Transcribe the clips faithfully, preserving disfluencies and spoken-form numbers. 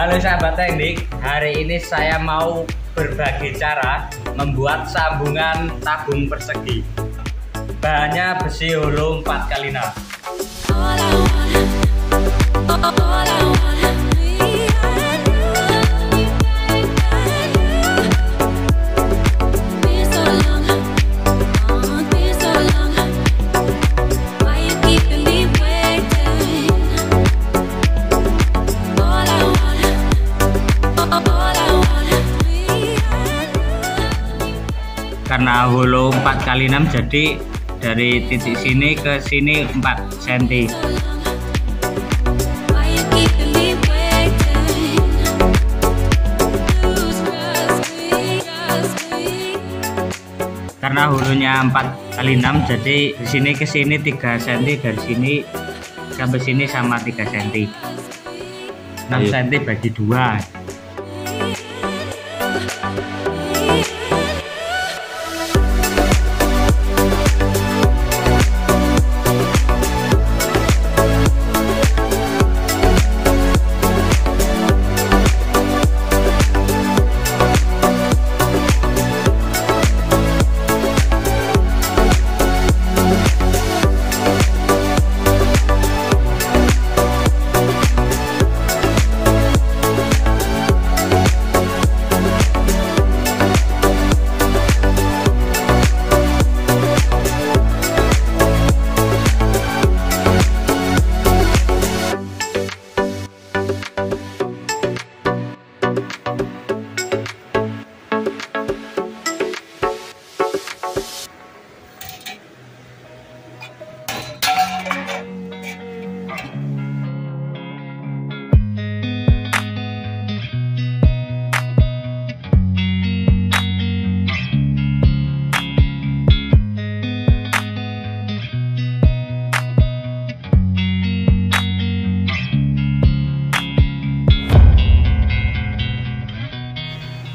Halo sahabat teknik, hari ini saya mau berbagi cara membuat sambungan tabung persegi. Bahannya besi hollow empat kali enam. Karena hollow empat kali enam, jadi dari titik sini ke sini empat sentimeter. Karena hulunya empat kali enam, jadi di sini ke sini tiga sentimeter, dari sini sampai sini sama tiga sentimeter. enam sentimeter bagi dua.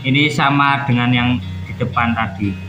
Ini sama dengan yang di depan tadi.